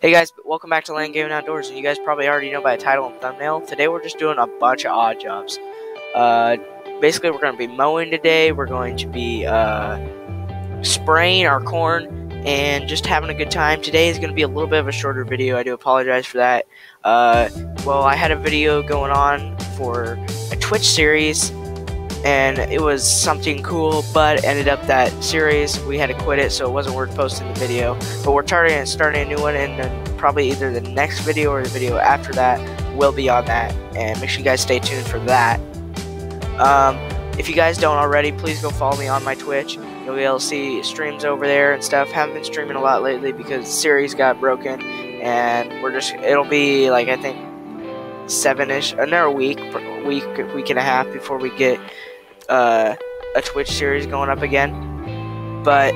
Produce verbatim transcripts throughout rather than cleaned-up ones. Hey guys, welcome back to LAM Gaming Outdoors, and you guys probably already know by the title and thumbnail, today we're just doing a bunch of odd jobs. Uh, basically we're going to be mowing today, we're going to be uh, spraying our corn, and just having a good time. Today is going to be a little bit of a shorter video, I do apologize for that. Uh, well, I had a video going on for a Twitch series, and it was something cool, but ended up that series we had to quit it, so it wasn't worth posting the video. But we're targeting starting a new one, and then probably either the next video or the video after that will be on that, and make sure you guys stay tuned for that. Um, if you guys don't already, please go follow me on my Twitch. You'll be able to see streams over there and stuff. Haven't been streaming a lot lately because the series got broken, and we're just it'll be like I think seven-ish, another week, week, week and a half before we get Uh, a Twitch series going up again, but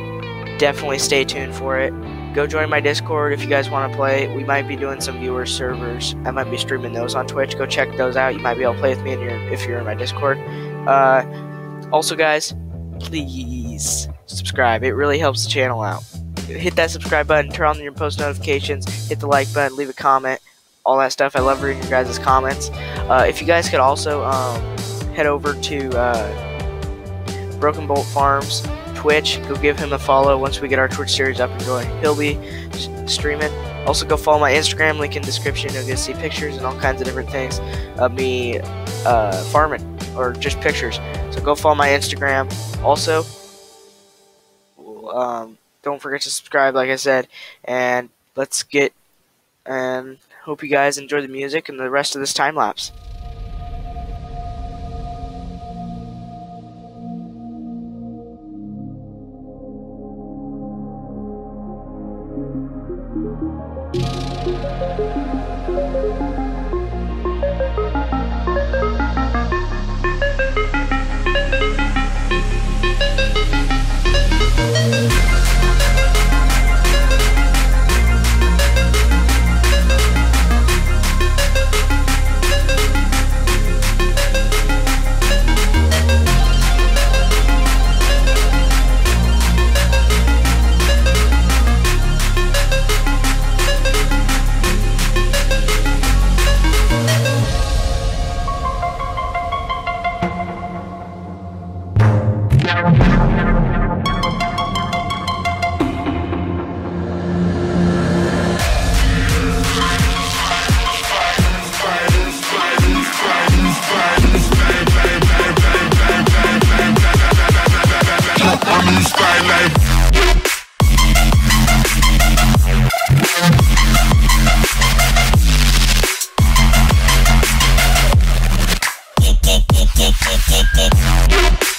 definitely stay tuned for it. Go join my Discord if you guys want to play. We might be doing some viewer servers. I might be streaming those on Twitch. Go check those out. You might be able to play with me in your, if you're in my Discord. Uh, also, guys, please subscribe. It really helps the channel out. Hit that subscribe button. Turn on your post notifications. Hit the like button. Leave a comment. All that stuff. I love reading your guys' comments. Uh, if you guys could also um, head over to uh, Broken Bolt Farms Twitch. Go give him a follow once we get our Twitch series up and going. He'll be streaming. Also, go follow my Instagram. Link in the description. You'll get to see pictures and all kinds of different things of me uh, farming, or just pictures. So go follow my Instagram. Also, um, don't forget to subscribe, like I said. And let's get. And hope you guys enjoy the music and the rest of this time lapse. We'll be right back.